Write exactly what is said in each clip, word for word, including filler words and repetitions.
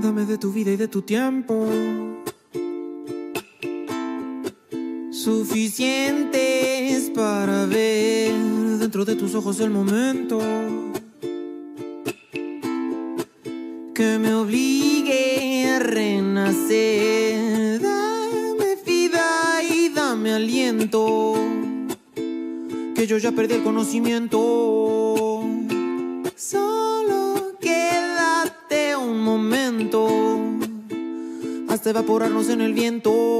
Dame de tu vida y de tu tiempo. Suficientes para ver dentro de tus ojos el momento que me obligue a renacer. Dame vida y dame aliento, que yo ya perdí el conocimiento. Solo quédate un momento hasta evaporarnos en el viento.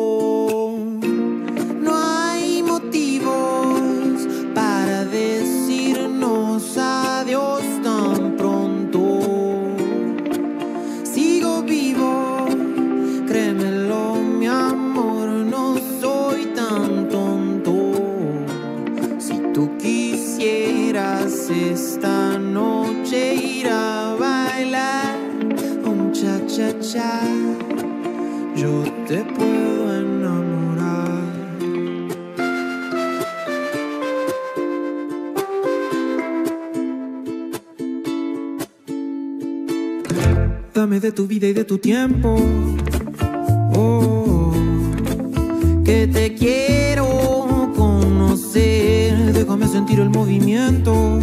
Esta noche ir a bailar un chachachá, yo te puedo enamorar. Dame de tu vida y de tu tiempo, oh, que te quiero conocer. Déjame sentir el movimiento,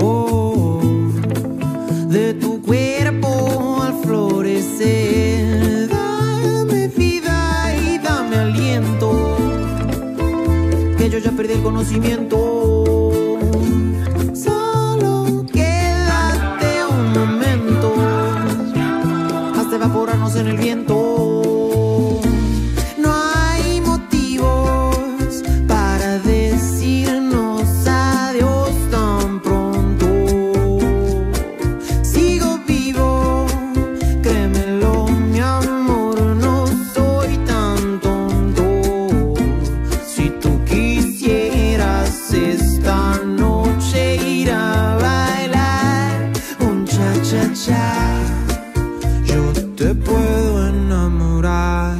oh, de tu cuerpo al florecer. Dame vida y dame aliento, que yo ya perdí el conocimiento. Solo quédate un momento hasta evaporarnos en el viento. Yo te puedo enamorar.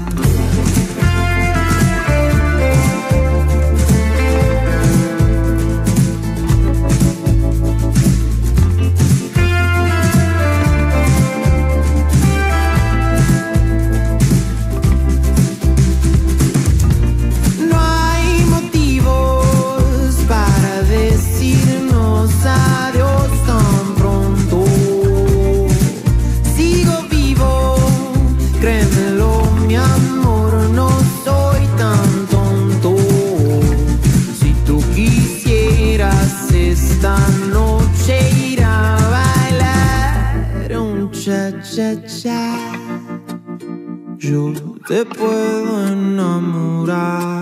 No hay motivos para decirnos adiós tan pronto. Créemelo, mi amor, no soy tan tonto. Si tú quisieras esta noche ir a bailar un cha-cha-cha, yo te puedo enamorar.